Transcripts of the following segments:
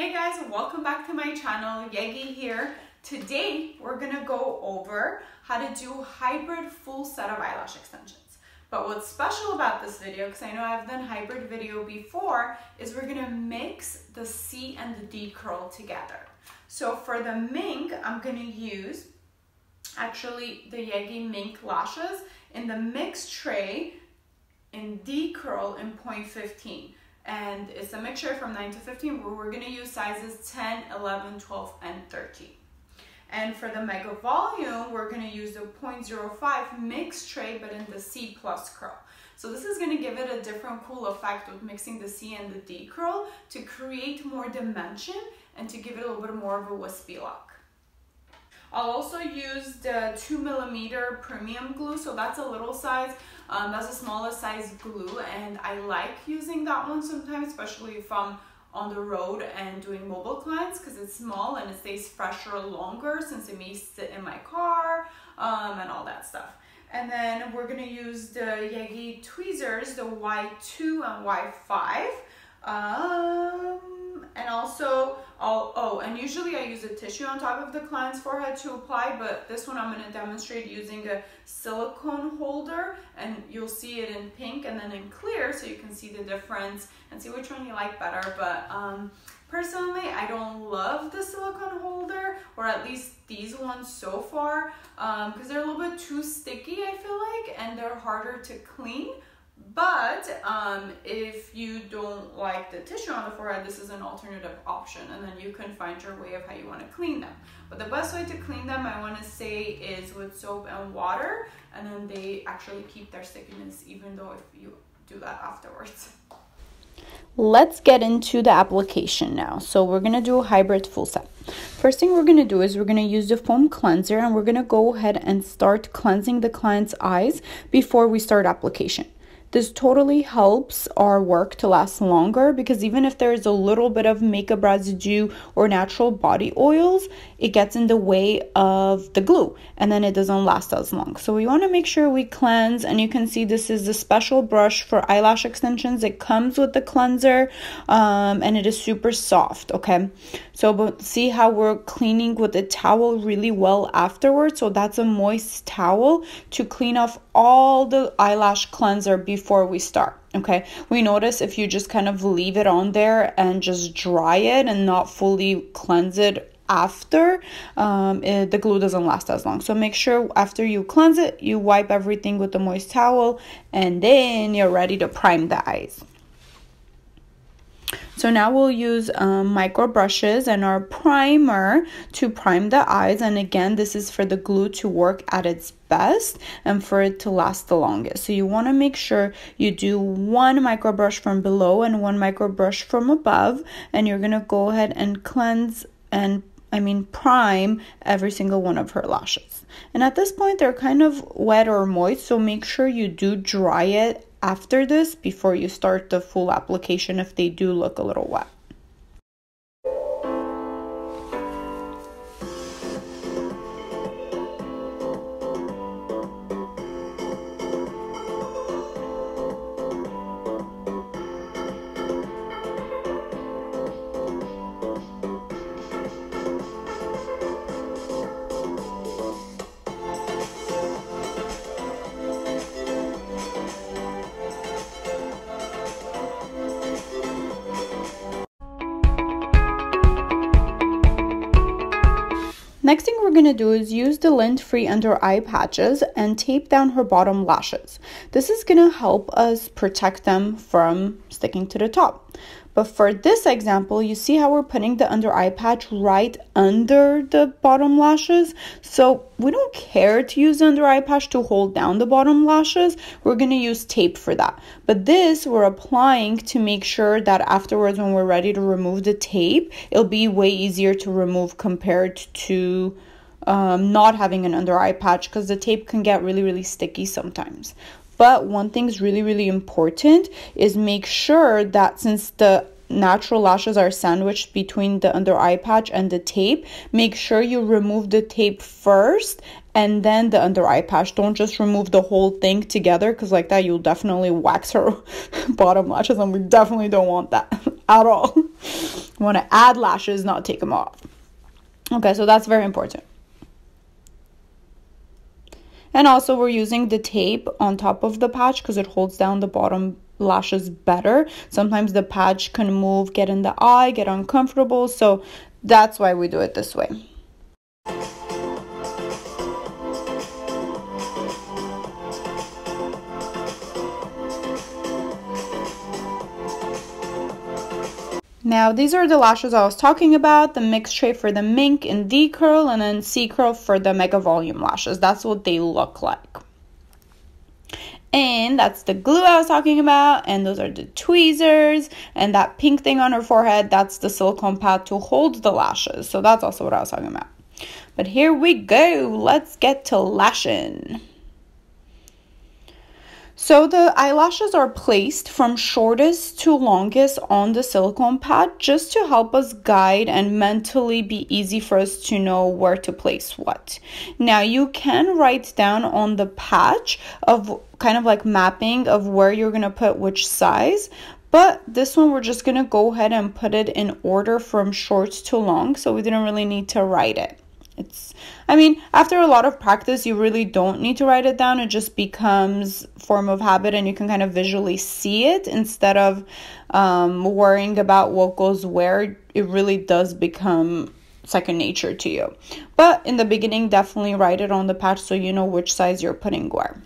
Hey guys, welcome back to my channel. Yegi here. Today we're gonna go over how to do hybrid full set of eyelash extensions. But what's special about this video, because I know I've done hybrid video before, is we're gonna mix the C and the D curl together. So for the mink, I'm gonna use actually the Yegi mink lashes in the mix tray in D curl in 0.15. And it's a mixture from 9 to 15 where we're going to use sizes 10, 11, 12, and 13. And for the mega volume, we're going to use the 0.05 mix tray, but in the C plus curl. So this is going to give it a different cool effect with mixing the C and the D curl to create more dimension and to give it a little bit more of a wispy look. I'll also use the 2mm premium glue, so that's a little size, that's the smallest size glue, and I like using that one sometimes, especially if I'm on the road and doing mobile clients, because it's small and it stays fresher longer since it may sit in my car and all that stuff. And then we're going to use the Yegi tweezers, the Y2 and Y5. And also, and usually I use a tissue on top of the client's forehead to apply, but this one I'm going to demonstrate using a silicone holder, and you'll see it in pink and then in clear, so you can see the difference and see which one you like better. But personally, I don't love the silicone holder, or at least these ones so far, because they're a little bit too sticky, I feel like, and they're harder to clean. But if you don't like the tissue on the forehead, this is an alternative option, and then you can find your way of how you want to clean them. But the best way to clean them, I want to say, is with soap and water, and then they actually keep their stickiness even though if you do that afterwards. Let's get into the application now. So we're going to do a hybrid full set. First thing we're going to do is we're going to use the foam cleanser, and we're going to go ahead and start cleansing the client's eyes before we start application. This totally helps our work to last longer, because even if there is a little bit of makeup residue or natural body oils, it gets in the way of the glue and then it doesn't last as long. So we want to make sure we cleanse, and you can see this is a special brush for eyelash extensions. It comes with the cleanser and it is super soft, okay? So but see how we're cleaning with the towel really well afterwards. So that's a moist towel to clean off all the eyelash cleanser before we start, okay? We notice if you just kind of leave it on there and just dry it and not fully cleanse it after, the glue doesn't last as long. So make sure after you cleanse it, you wipe everything with the moist towel, and then you're ready to prime the eyes. So now we'll use micro brushes and our primer to prime the eyes. And again, this is for the glue to work at its best and for it to last the longest. So you want to make sure you do one micro brush from below and one micro brush from above, and you're going to go ahead and cleanse and prime every single one of her lashes. And at this point, they're kind of wet or moist, so make sure you do dry it after this before you start the full application if they do look a little wet. Next thing we're going to do is use the lint-free under eye patches and tape down her bottom lashes. This is going to help us protect them from sticking to the top. But for this example, you see how we're putting the under eye patch right under the bottom lashes. So we don't care to use the under eye patch to hold down the bottom lashes. We're going to use tape for that. But this we're applying to make sure that afterwards when we're ready to remove the tape, it'll be way easier to remove compared to not having an under eye patch, because the tape can get really sticky sometimes. But one thing's really important is make sure that since the natural lashes are sandwiched between the under eye patch and the tape, make sure you remove the tape first and then the under eye patch. Don't just remove the whole thing together, because like that you'll definitely wax her bottom lashes, and we definitely don't want that at all. You want to add lashes, not take them off. Okay, so that's very important. And also we're using the tape on top of the patch because it holds down the bottom lashes better. Sometimes the patch can move, get in the eye, get uncomfortable. So that's why we do it this way. Now, these are the lashes I was talking about, the mixed shape for the mink and D curl, and then C curl for the mega volume lashes. That's what they look like. And that's the glue I was talking about, and those are the tweezers, and that pink thing on her forehead, that's the silicone pad to hold the lashes. So that's also what I was talking about. But here we go. Let's get to lashing. So the eyelashes are placed from shortest to longest on the silicone pad just to help us guide and mentally be easy for us to know where to place what. Now you can write down on the patch of kind of like mapping of where you're going to put which size. But this one, we're just going to go ahead and put it in order from short to long. So we didn't really need to write it. I mean, after a lot of practice, you really don't need to write it down. It just becomes form of habit and you can kind of visually see it instead of worrying about what goes where. It really does become second nature to you. But in the beginning, definitely write it on the patch so you know which size you're putting where.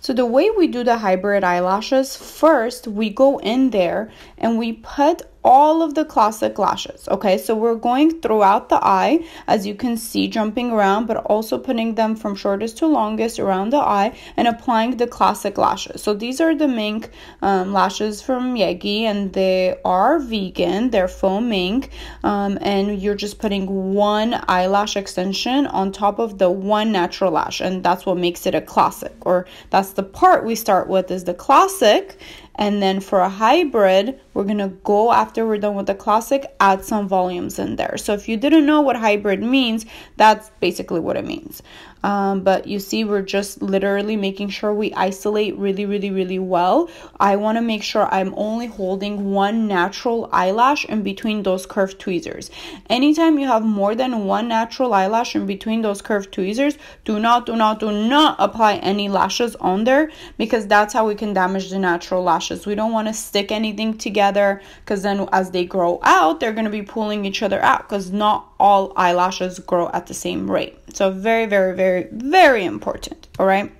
So the way we do the hybrid eyelashes, first we go in there and we put all of the classic lashes, okay? So we're going throughout the eye, as you can see, jumping around, but also putting them from shortest to longest around the eye and applying the classic lashes. So these are the mink lashes from Yegi, and they are vegan, they're foam mink, and you're just putting one eyelash extension on top of the one natural lash, and that's what makes it a classic, or that's the part we start with, is the classic. And then for a hybrid, we're going to go after we're done with the classic, add some volumes in there. So if you didn't know what hybrid means, that's basically what it means. But you see, we're just literally making sure we isolate really, really, really well. I want to make sure I'm only holding one natural eyelash in between those curved tweezers. Anytime you have more than one natural eyelash in between those curved tweezers, do not apply any lashes on there, because that's how we can damage the natural lashes. We don't want to stick anything together, because then as they grow out, they're going to be pulling each other out, because not all eyelashes grow at the same rate. So very, very, very, very important. All right.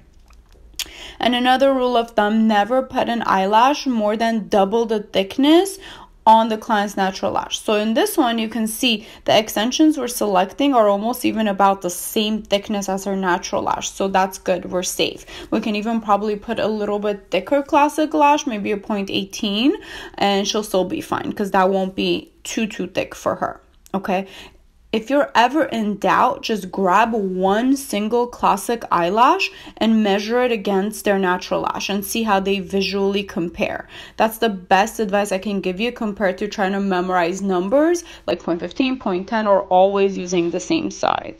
And another rule of thumb, never put an eyelash more than double the thickness on the client's natural lash. So in this one, you can see the extensions we're selecting are almost even about the same thickness as her natural lash. So that's good. We're safe. We can even probably put a little bit thicker classic lash, maybe a 0.18, and she'll still be fine because that won't be too thick for her. Okay. If you're ever in doubt, just grab one single classic eyelash and measure it against their natural lash and see how they visually compare. That's the best advice I can give you compared to trying to memorize numbers like 0.15, 0.10, or always using the same size.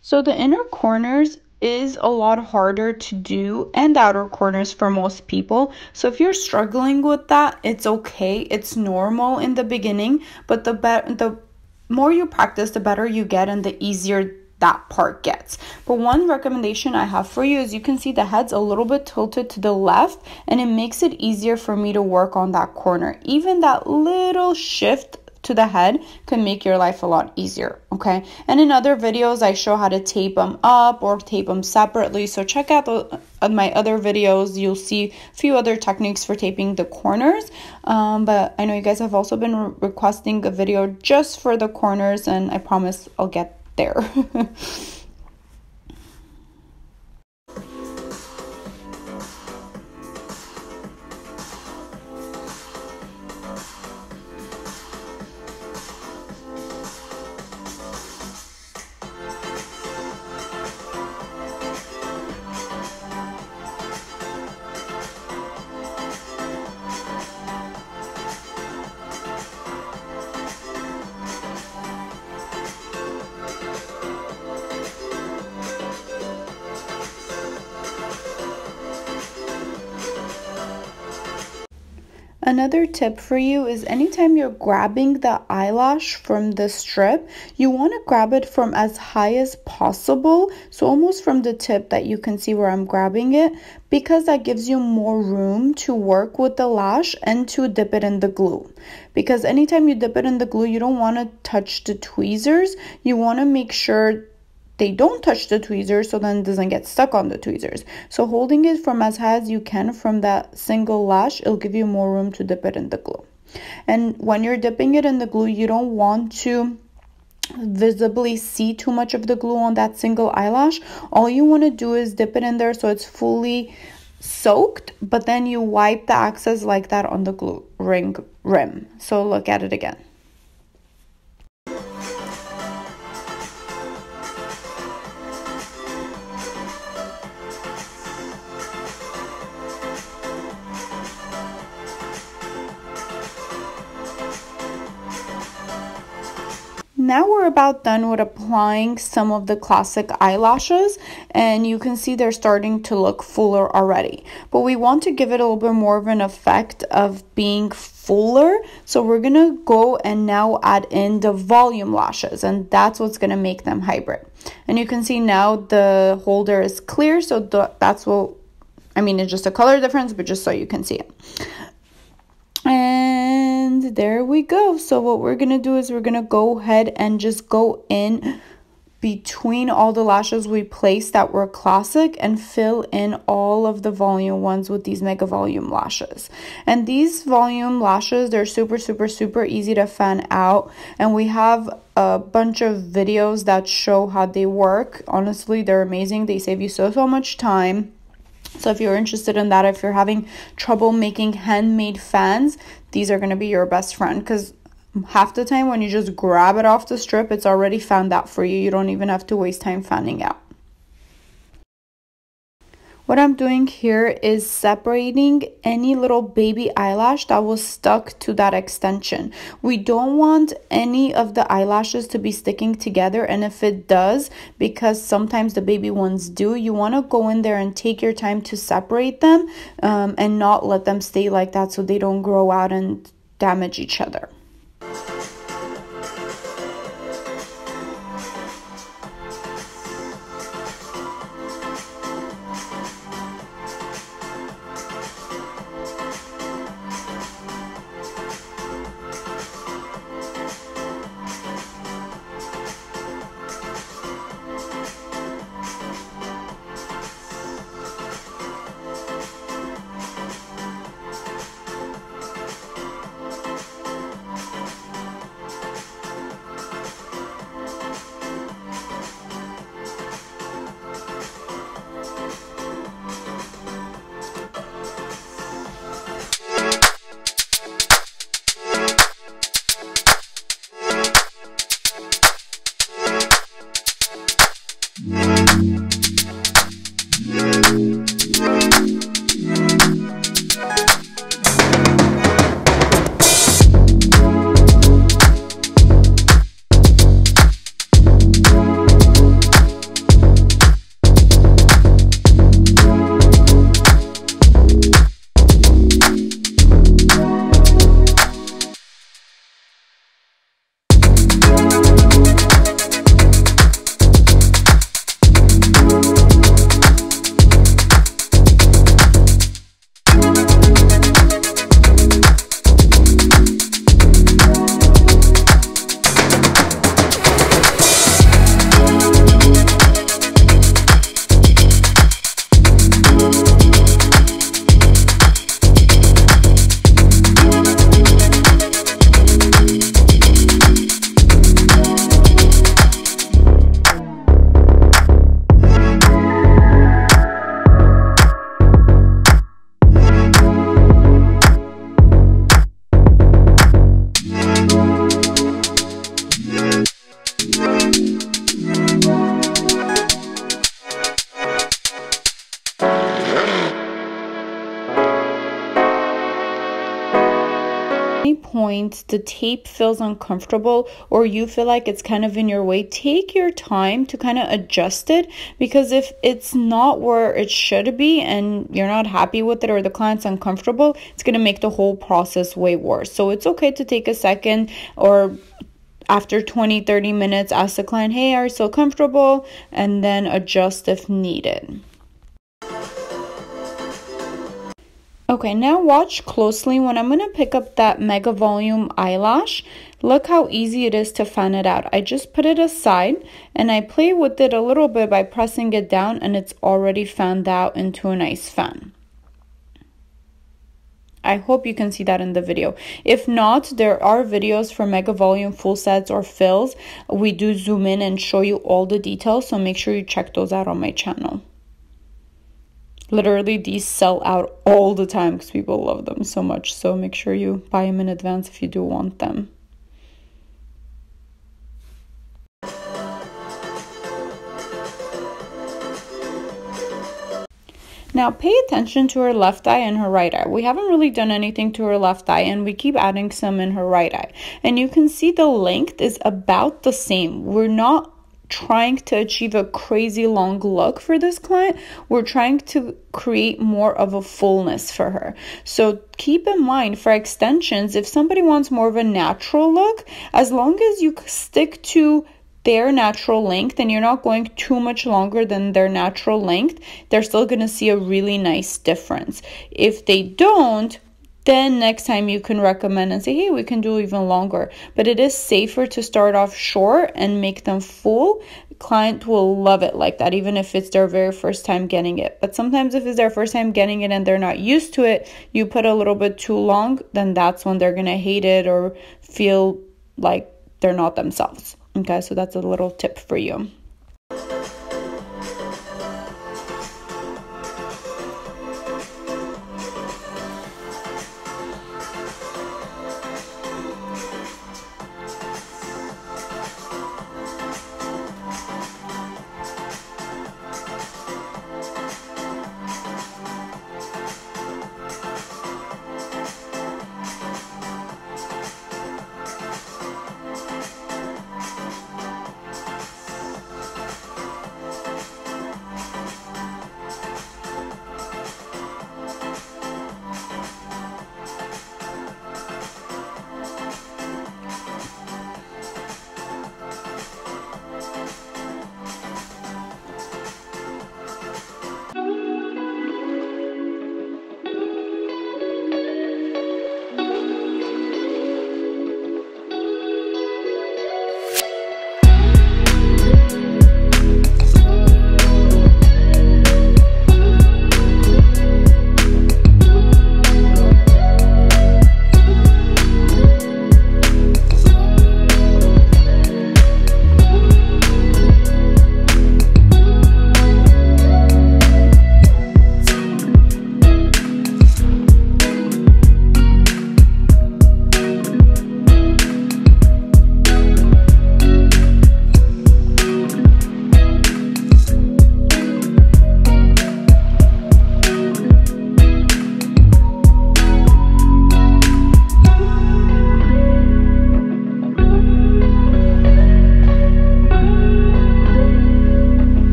So the inner corners is a lot harder to do, and the outer corners for most people. So if you're struggling with that, it's okay. It's normal in the beginning, but the more you practice, the better you get and the easier that part gets. But one recommendation I have for you is, you can see the head's a little bit tilted to the left, and it makes it easier for me to work on that corner. Even that little shift to the head can make your life a lot easier, okay? And in other videos, I show how to tape them up or tape them separately. So check out my other videos. You'll see a few other techniques for taping the corners. But I know you guys have also been requesting a video just for the corners, and I promise I'll get there. Another tip for you is anytime you're grabbing the eyelash from the strip, you want to grab it from as high as possible, so almost from the tip that you can see where I'm grabbing it, because that gives you more room to work with the lash and to dip it in the glue. Because anytime you dip it in the glue, you don't want to touch the tweezers. You want to make sure they don't touch the tweezers, so then it doesn't get stuck on the tweezers. So holding it from as high as you can from that single lash, it'll give you more room to dip it in the glue. And when you're dipping it in the glue, you don't want to visibly see too much of the glue on that single eyelash. All you want to do is dip it in there so it's fully soaked, but then you wipe the excess like that on the glue rim. So look at it again. Now we're about done with applying some of the classic eyelashes, and you can see they're starting to look fuller already. But we want to give it a little bit more of an effect of being fuller, so we're gonna go and now add in the volume lashes, and that's what's gonna make them hybrid. And you can see now the holder is clear, so that's what I mean, it's just a color difference, but just so you can see it. And there we go. So what we're gonna do is we're gonna go ahead and just go in between all the lashes we placed that were classic and fill in all of the volume ones with these mega volume lashes. And these volume lashes, they're super easy to fan out, and we have a bunch of videos that show how they work. Honestly, they're amazing. They save you so much time. So if you're interested in that, if you're having trouble making handmade fans, these are going to be your best friend, because half the time when you just grab it off the strip, it's already fanned out for you. You don't even have to waste time fanning out. What I'm doing here is separating any little baby eyelash that was stuck to that extension. We don't want any of the eyelashes to be sticking together, and if it does, because sometimes the baby ones do, you want to go in there and take your time to separate them and not let them stay like that so they don't grow out and damage each other. any point the tape feels uncomfortable or you feel like it's kind of in your way, take your time to kind of adjust it, because if it's not where it should be and you're not happy with it or the client's uncomfortable, it's going to make the whole process way worse. So it's okay to take a second, or after 20-30 minutes, ask the client, hey, are you still comfortable? And then adjust if needed. Okay, now watch closely when I'm going to pick up that Mega Volume eyelash. Look how easy it is to fan it out. I just put it aside and I play with it a little bit by pressing it down, and it's already fanned out into a nice fan. I hope you can see that in the video. If not, there are videos for Mega Volume full sets or fills. We do zoom in and show you all the details, so make sure you check those out on my channel. Literally, these sell out all the time because people love them so much. So make sure you buy them in advance if you do want them. Now pay attention to her left eye and her right eye. We haven't really done anything to her left eye, and we keep adding some in her right eye. And you can see the length is about the same. We're not trying to achieve a crazy long look for this client. We're trying to create more of a fullness for her. So keep in mind for extensions, if somebody wants more of a natural look, as long as you stick to their natural length and you're not going too much longer than their natural length, they're still going to see a really nice difference. If they don't, then next time you can recommend and say, hey, we can do even longer. But it is safer to start off short and make them full. The client will love it like that, even if it's their very first time getting it. But sometimes if it's their first time getting it and they're not used to it, you put a little bit too long, then that's when they're going to hate it or feel like they're not themselves. Okay, so that's a little tip for you.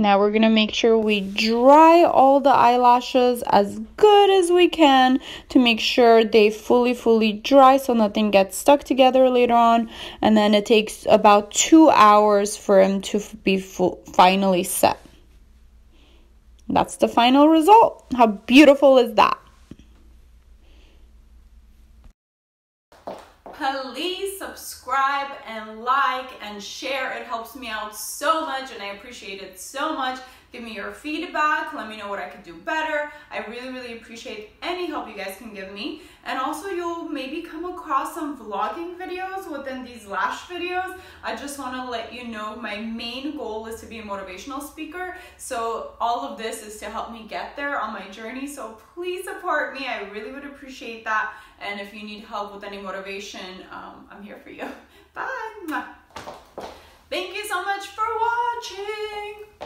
Now we're gonna make sure we dry all the eyelashes as good as we can to make sure they fully dry so nothing gets stuck together later on. And then it takes about 2 hours for them to be finally set. That's the final result. How beautiful is that? Please subscribe and like and share. It helps me out so much and I appreciate it so much. Give me your feedback. Let me know what I could do better. I really appreciate any help you guys can give me. And also you'll maybe come across some vlogging videos within these lash videos. I just want to let you know my main goal is to be a motivational speaker. So all of this is to help me get there on my journey. So please support me. I really would appreciate that. And if you need help with any motivation, I'm here for you. Bye. Thank you so much for watching.